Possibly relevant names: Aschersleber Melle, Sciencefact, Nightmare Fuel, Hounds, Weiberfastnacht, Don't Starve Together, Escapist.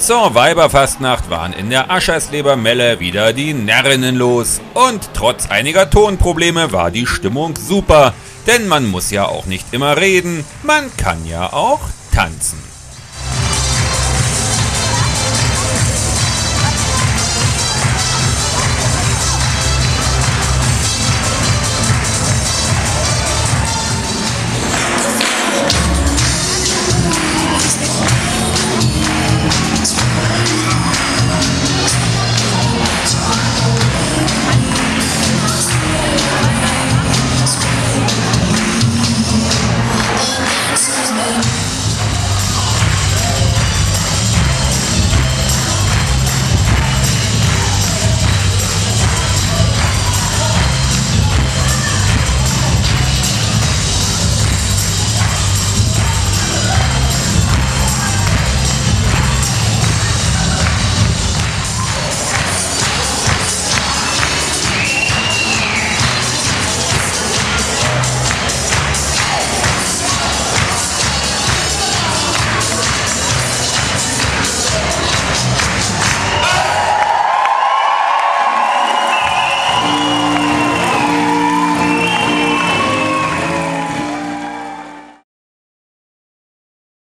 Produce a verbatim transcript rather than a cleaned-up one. Zur Weiberfastnacht waren in der Aschersleber Melle wieder die Närrinnen los. Und trotz einiger Tonprobleme war die Stimmung super, denn man muss ja auch nicht immer reden, man kann ja auch tanzen.